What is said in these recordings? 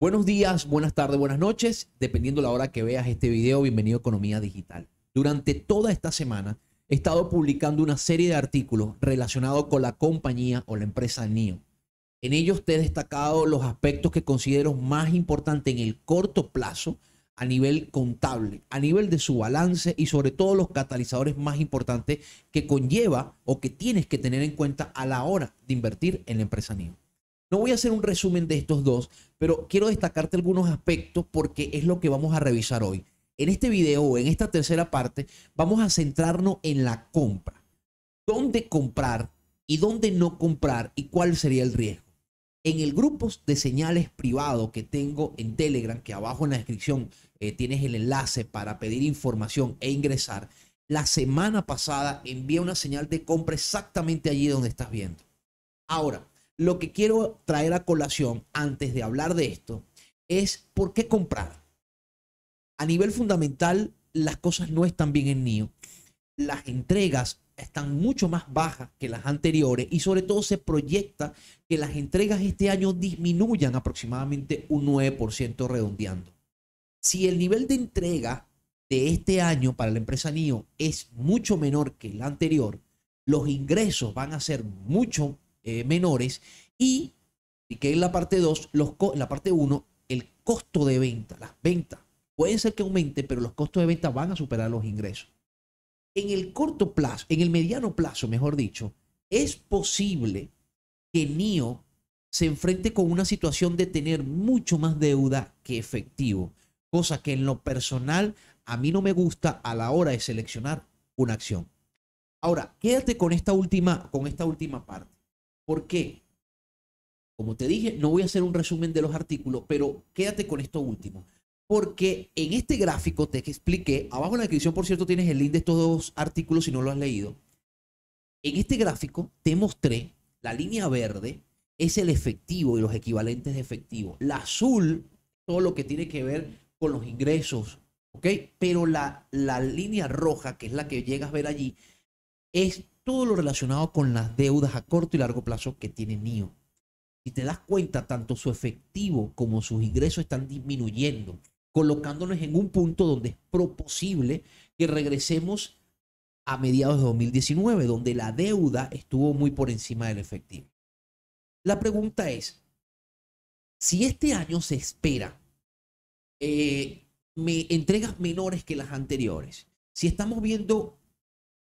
Buenos días, buenas tardes, buenas noches, dependiendo la hora que veas este video. Bienvenido a Economía Digital. Durante toda esta semana he estado publicando una serie de artículos relacionados con la compañía o la empresa NIO. En ellos te he destacado los aspectos que considero más importantes en el corto plazo a nivel contable, a nivel de su balance y sobre todo los catalizadores más importantes que conlleva o que tienes que tener en cuenta a la hora de invertir en la empresa NIO. No voy a hacer un resumen de estos dos, pero quiero destacarte algunos aspectos porque es lo que vamos a revisar hoy. En este video o en esta tercera parte vamos a centrarnos en la compra. ¿Dónde comprar y dónde no comprar y cuál sería el riesgo? En el grupo de señales privado que tengo en Telegram, que abajo en la descripción tienes el enlace para pedir información e ingresar, la semana pasada envié una señal de compra exactamente allí donde estás viendo. Ahora, lo que quiero traer a colación antes de hablar de esto es por qué comprar. A nivel fundamental, las cosas no están bien en NIO. Las entregas están mucho más bajas que las anteriores y sobre todo se proyecta que las entregas este año disminuyan aproximadamente un 9% redondeando. Si el nivel de entrega de este año para la empresa NIO es mucho menor que el anterior, los ingresos van a ser mucho más menores y que en la parte 2, en la parte 1, el costo de venta, las ventas, pueden ser que aumente, pero los costos de venta van a superar los ingresos. En el corto plazo, en el mediano plazo, mejor dicho, es posible que NIO se enfrente con una situación de tener mucho más deuda que efectivo, cosa que en lo personal a mí no me gusta a la hora de seleccionar una acción. Ahora, quédate con esta última parte. ¿Por qué? Como te dije, no voy a hacer un resumen de los artículos, pero quédate con esto último. Porque en este gráfico te expliqué, abajo en la descripción, por cierto, tienes el link de estos dos artículos si no lo has leído. En este gráfico te mostré, la línea verde es el efectivo y los equivalentes de efectivo. La azul, todo lo que tiene que ver con los ingresos, ¿ok? Pero la línea roja, que es la que llegas a ver allí, es todo lo relacionado con las deudas a corto y largo plazo que tiene NIO. Si te das cuenta, tanto su efectivo como sus ingresos están disminuyendo, colocándonos en un punto donde es posible que regresemos a mediados de 2019, donde la deuda estuvo muy por encima del efectivo. La pregunta es, si este año se espera entregas menores que las anteriores, si estamos viendo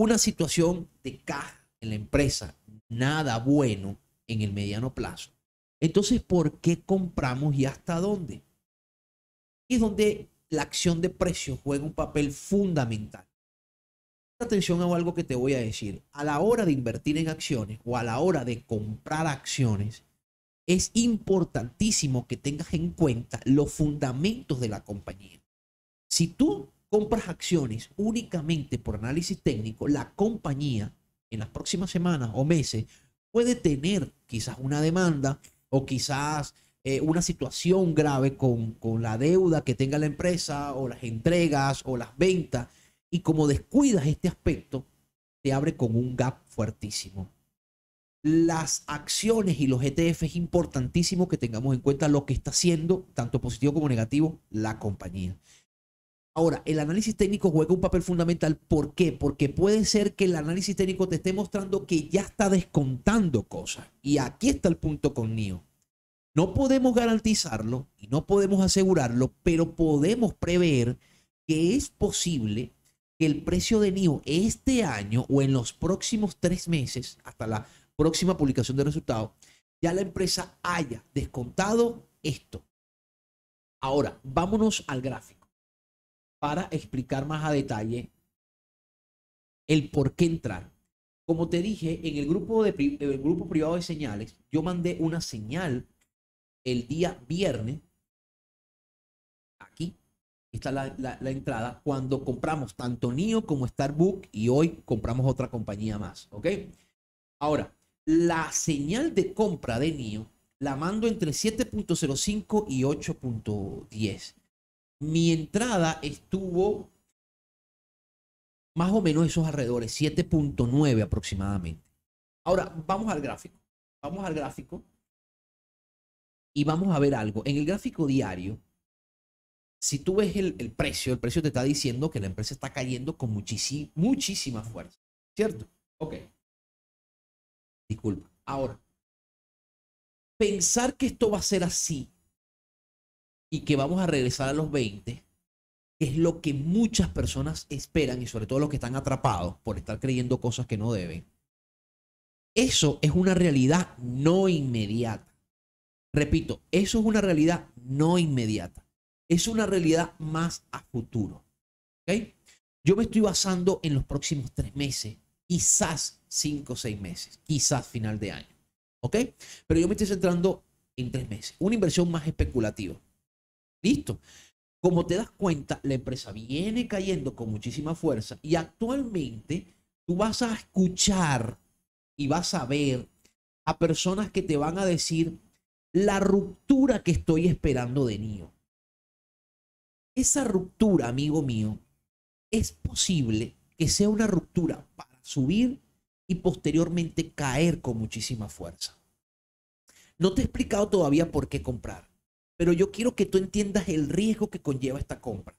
una situación de caja en la empresa, nada bueno en el mediano plazo, entonces, ¿por qué compramos y hasta dónde? Y es donde la acción de precio juega un papel fundamental. Atención a algo que te voy a decir. A la hora de invertir en acciones o a la hora de comprar acciones, es importantísimo que tengas en cuenta los fundamentos de la compañía. Si tú compras acciones únicamente por análisis técnico, la compañía en las próximas semanas o meses puede tener quizás una demanda o quizás una situación grave con la deuda que tenga la empresa o las entregas o las ventas, y como descuidas este aspecto te abre con un gap fuertísimo. Las acciones y los ETF es importantísimo que tengamos en cuenta lo que está haciendo, tanto positivo como negativo, la compañía. Ahora, el análisis técnico juega un papel fundamental. ¿Por qué? Porque puede ser que el análisis técnico te esté mostrando que ya está descontando cosas. Y aquí está el punto con NIO. No podemos garantizarlo y no podemos asegurarlo, pero podemos prever que es posible que el precio de NIO este año o en los próximos 3 meses, hasta la próxima publicación de resultados, ya la empresa haya descontado esto. Ahora, vámonos al gráfico para explicar más a detalle el por qué entrar. Como te dije, en el grupo privado de señales, yo mandé una señal el día viernes. Aquí está la entrada cuando compramos tanto NIO como Starbucks, y hoy compramos otra compañía más, ¿ok? Ahora, la señal de compra de NIO la mando entre 7.05 y 8.10. Mi entrada estuvo más o menos esos alrededores, 7.9 aproximadamente. Ahora, vamos al gráfico. Y vamos a ver algo. En el gráfico diario, si tú ves el precio te está diciendo que la empresa está cayendo con muchísima fuerza, ¿cierto? Ok. Disculpa. Ahora, pensar que esto va a ser así y que vamos a regresar a los 20, es lo que muchas personas esperan, y sobre todo los que están atrapados por estar creyendo cosas que no deben. Eso es una realidad no inmediata. Repito, eso es una realidad no inmediata. Es una realidad más a futuro. ¿Okay? Yo me estoy basando en los próximos 3 meses, quizás 5 o 6 meses, quizás final de año. ¿Ok? Pero yo me estoy centrando en 3 meses. Una inversión más especulativa. ¿Listo? Como te das cuenta, la empresa viene cayendo con muchísima fuerza y actualmente tú vas a escuchar y vas a ver a personas que te van a decir la ruptura que estoy esperando de NIO. Esa ruptura, amigo mío, es posible que sea una ruptura para subir y posteriormente caer con muchísima fuerza. No te he explicado todavía por qué comprar, pero yo quiero que tú entiendas el riesgo que conlleva esta compra.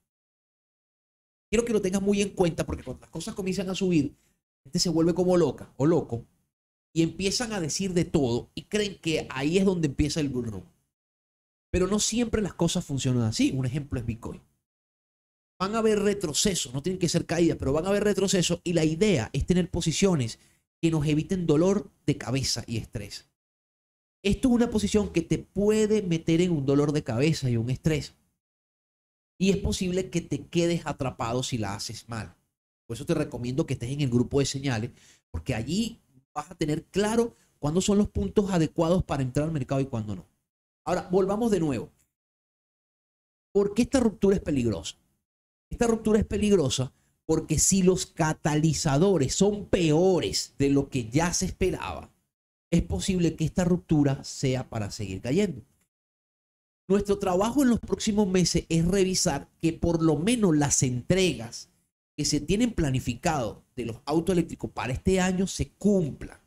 Quiero que lo tengas muy en cuenta porque cuando las cosas comienzan a subir, la gente se vuelve como loca o loco y empiezan a decir de todo y creen que ahí es donde empieza el bull run. Pero no siempre las cosas funcionan así. Un ejemplo es Bitcoin. Van a haber retrocesos, no tienen que ser caídas, pero van a haber retrocesos y la idea es tener posiciones que nos eviten dolor de cabeza y estrés. Esto es una posición que te puede meter en un dolor de cabeza y un estrés. Y es posible que te quedes atrapado si la haces mal. Por eso te recomiendo que estés en el grupo de señales, porque allí vas a tener claro cuándo son los puntos adecuados para entrar al mercado y cuándo no. Ahora, volvamos de nuevo. ¿Por qué esta ruptura es peligrosa? Esta ruptura es peligrosa porque si los catalizadores son peores de lo que ya se esperaba, es posible que esta ruptura sea para seguir cayendo. Nuestro trabajo en los próximos meses es revisar que por lo menos las entregas que se tienen planificado de los autos eléctricos para este año se cumplan.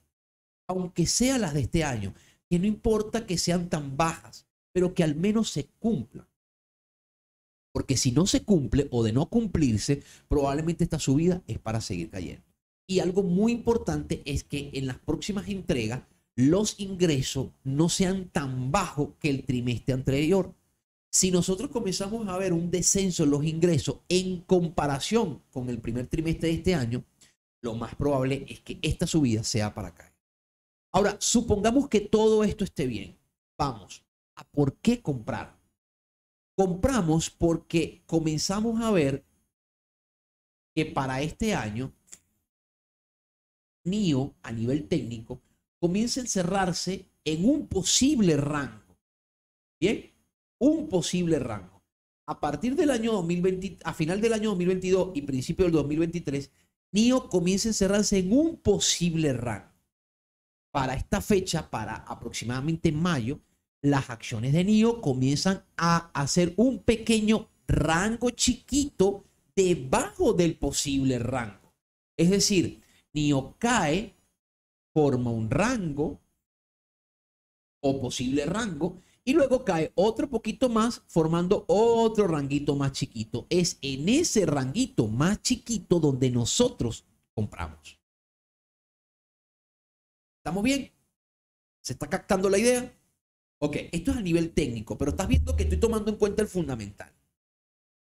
Aunque sean las de este año, que no importa que sean tan bajas, pero que al menos se cumplan. Porque si no se cumple o de no cumplirse, probablemente esta subida es para seguir cayendo. Y algo muy importante es que en las próximas entregas los ingresos no sean tan bajos que el trimestre anterior. Si nosotros comenzamos a ver un descenso en los ingresos en comparación con el primer trimestre de este año, lo más probable es que esta subida sea para caer. Ahora, supongamos que todo esto esté bien. Vamos a por qué comprar. Compramos porque comenzamos a ver que para este año NIO a nivel técnico comienza a encerrarse en un posible rango. ¿Bien? Un posible rango. A partir del año 2020, a final del año 2022 y principio del 2023, NIO comienza a encerrarse en un posible rango. Para esta fecha, para aproximadamente mayo, las acciones de NIO comienzan a hacer un pequeño rango chiquito debajo del posible rango. Es decir, NIO cae, forma un rango o posible rango y luego cae otro poquito más formando otro ranguito más chiquito. Es en ese ranguito más chiquito donde nosotros compramos. ¿Estamos bien? ¿Se está captando la idea? Ok, esto es a nivel técnico, pero estás viendo que estoy tomando en cuenta el fundamental.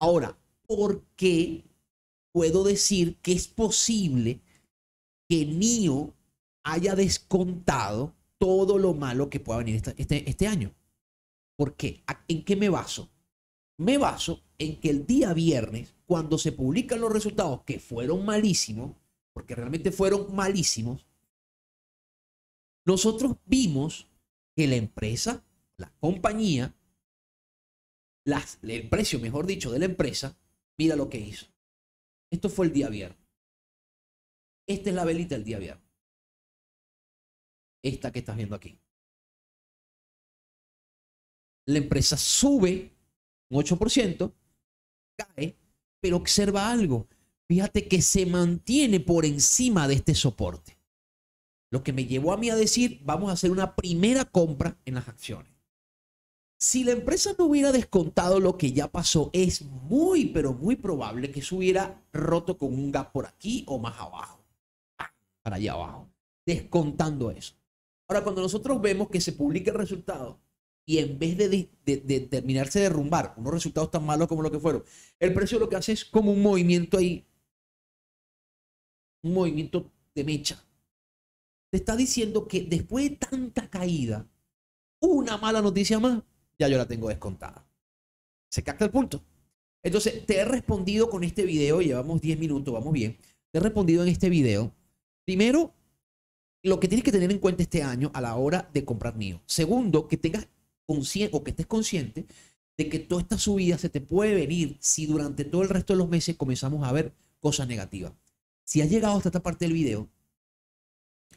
Ahora, ¿por qué puedo decir que es posible que NIO haya descontado todo lo malo que pueda venir este año? ¿Por qué? ¿En qué me baso? Me baso en que el día viernes, cuando se publican los resultados que fueron malísimos, porque realmente fueron malísimos, nosotros vimos que la empresa, la compañía, el precio, mejor dicho, de la empresa, mira lo que hizo. Esto fue el día viernes. Esta es la velita del día viernes. Esta que estás viendo aquí. La empresa sube un 8%, cae, pero observa algo. Fíjate que se mantiene por encima de este soporte. Lo que me llevó a mí a decir, vamos a hacer una primera compra en las acciones. Si la empresa no hubiera descontado lo que ya pasó, es muy, pero muy probable que se hubiera roto con un gap por aquí o más abajo, para allá abajo, descontando eso. Ahora, cuando nosotros vemos que se publica el resultado y en vez de terminarse de derrumbar unos resultados tan malos como lo que fueron, el precio lo que hace es como un movimiento ahí, un movimiento de mecha. Te está diciendo que después de tanta caída, una mala noticia más, ya yo la tengo descontada. ¿Se capta el punto? Entonces, te he respondido con este video, llevamos 10 minutos, vamos bien. Te he respondido en este video, primero, lo que tienes que tener en cuenta este año a la hora de comprar NIO. Segundo, que tengas consciente o que estés consciente de que toda esta subida se te puede venir si durante todo el resto de los meses comenzamos a ver cosas negativas. Si has llegado hasta esta parte del video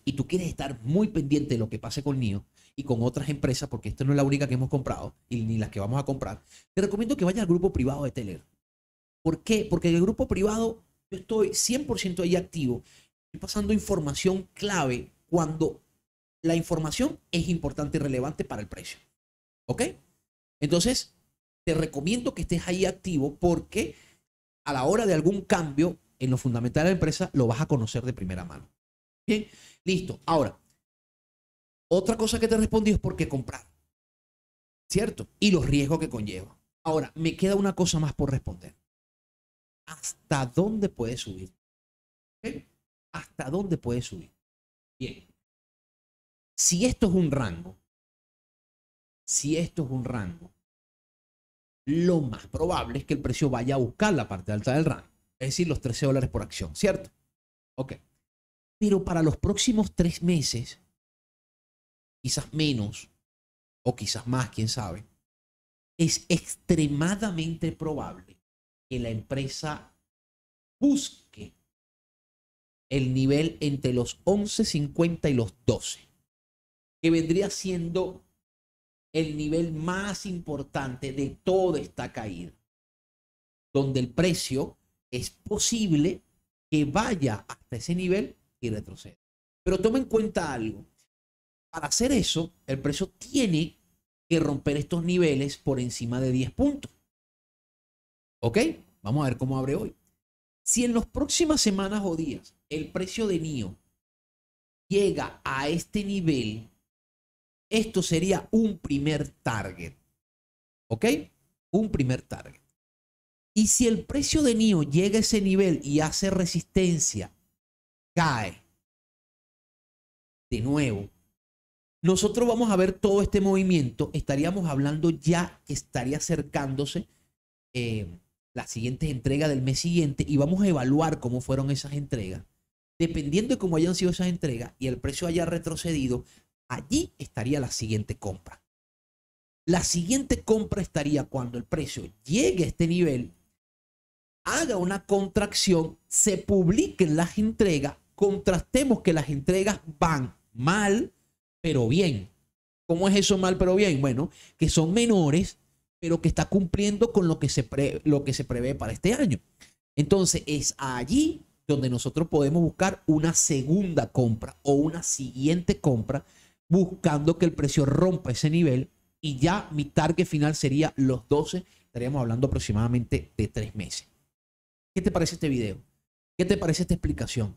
y tú quieres estar muy pendiente de lo que pase con NIO y con otras empresas, porque esta no es la única que hemos comprado y ni las que vamos a comprar, te recomiendo que vayas al grupo privado de Telegram. ¿Por qué? Porque en el grupo privado yo estoy 100% ahí activo. Estoy pasando información clave cuando la información es importante y relevante para el precio. ¿Ok? Entonces, te recomiendo que estés ahí activo porque a la hora de algún cambio en lo fundamental de la empresa lo vas a conocer de primera mano. Bien, listo. Ahora, otra cosa que te respondí es por qué comprar, ¿cierto? Y los riesgos que conlleva. Ahora, me queda una cosa más por responder. ¿Hasta dónde puede subir? ¿Ok? ¿Hasta dónde puede subir? Bien. Si esto es un rango, lo más probable es que el precio vaya a buscar la parte alta del rango, es decir, los $13 por acción, ¿cierto? Ok. Pero para los próximos 3 meses, quizás menos o quizás más, quién sabe, es extremadamente probable que la empresa busque el nivel entre los 11.50 y los 12, que vendría siendo el nivel más importante de toda esta caída, donde el precio es posible que vaya hasta ese nivel y retroceda. Pero toma en cuenta algo. Para hacer eso, el precio tiene que romper estos niveles por encima de 10 puntos. ¿Ok? Vamos a ver cómo abre hoy. Si en las próximas semanas o días el precio de NIO llega a este nivel, esto sería un primer target. ¿Ok? Un primer target. Y si el precio de NIO llega a ese nivel y hace resistencia, cae de nuevo, nosotros vamos a ver todo este movimiento. Estaríamos hablando ya que estaría acercándose las siguientes entregas del mes siguiente y vamos a evaluar cómo fueron esas entregas. Dependiendo de cómo hayan sido esas entregas y el precio haya retrocedido, allí estaría la siguiente compra. La siguiente compra estaría cuando el precio llegue a este nivel, haga una contracción, se publiquen las entregas, contrastemos que las entregas van mal, pero bien. ¿Cómo es eso mal, pero bien? Bueno, que son menores, pero que está cumpliendo con lo que se prevé para este año. Entonces es allí donde nosotros podemos buscar una segunda compra o una siguiente compra, buscando que el precio rompa ese nivel y ya mi target final sería los 12, estaríamos hablando aproximadamente de 3 meses. ¿Qué te parece este video? ¿Qué te parece esta explicación?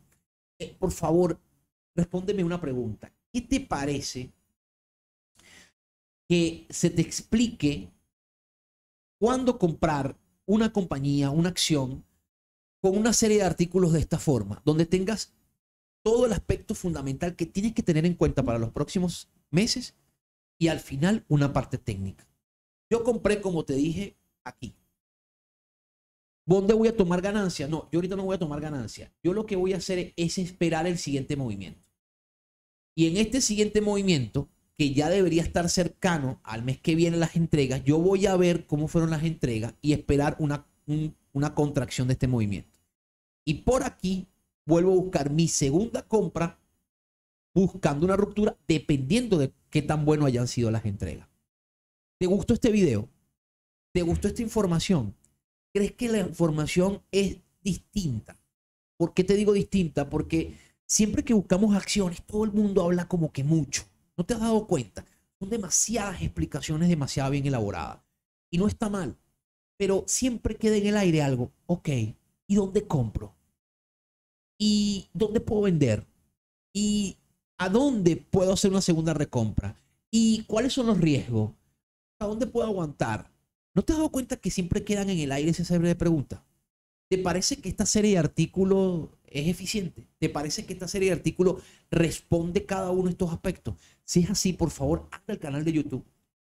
Por favor, respóndeme una pregunta. ¿Qué te parece que se te explique cuándo comprar una compañía, una acción, con una serie de artículos de esta forma, donde tengas todo el aspecto fundamental que tienes que tener en cuenta para los próximos meses y al final una parte técnica? Yo compré, como te dije, aquí. ¿Dónde voy a tomar ganancia? No, yo ahorita no voy a tomar ganancia. Yo lo que voy a hacer es esperar el siguiente movimiento. Y en este siguiente movimiento, que ya debería estar cercano al mes que viene las entregas, yo voy a ver cómo fueron las entregas y esperar una contracción de este movimiento. Y por aquí vuelvo a buscar mi segunda compra buscando una ruptura dependiendo de qué tan bueno hayan sido las entregas. ¿Te gustó este video? ¿Te gustó esta información? ¿Crees que la información es distinta? ¿Por qué te digo distinta? Porque siempre que buscamos acciones, todo el mundo habla como que mucho. ¿No te has dado cuenta? Son demasiadas explicaciones, demasiado bien elaboradas. Y no está mal, pero siempre queda en el aire algo. Ok, ¿y dónde compro? ¿Y dónde puedo vender? ¿Y a dónde puedo hacer una segunda recompra? ¿Y cuáles son los riesgos? ¿A dónde puedo aguantar? ¿No te has dado cuenta que siempre quedan en el aire esa serie de preguntas? ¿Te parece que esta serie de artículos es eficiente? ¿Te parece que esta serie de artículos responde cada uno de estos aspectos? Si es así, por favor, anda al canal de YouTube.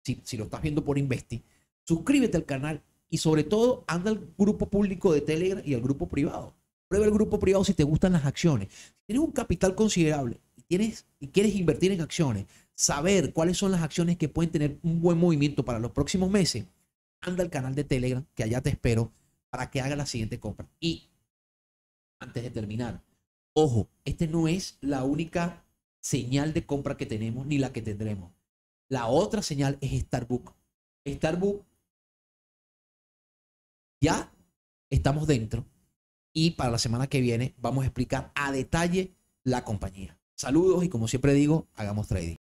Si lo estás viendo por Investi, suscríbete al canal y sobre todo anda al grupo público de Telegram y al grupo privado. Prueba el grupo privado si te gustan las acciones. Si tienes un capital considerable y quieres invertir en acciones, saber cuáles son las acciones que pueden tener un buen movimiento para los próximos meses, anda al canal de Telegram, que allá te espero, para que hagas la siguiente compra. Y antes de terminar, ojo, esta no es la única señal de compra que tenemos ni la que tendremos. La otra señal es Starbucks. Starbucks, ya estamos dentro y para la semana que viene vamos a explicar a detalle la compañía. Saludos y como siempre digo, hagamos trading.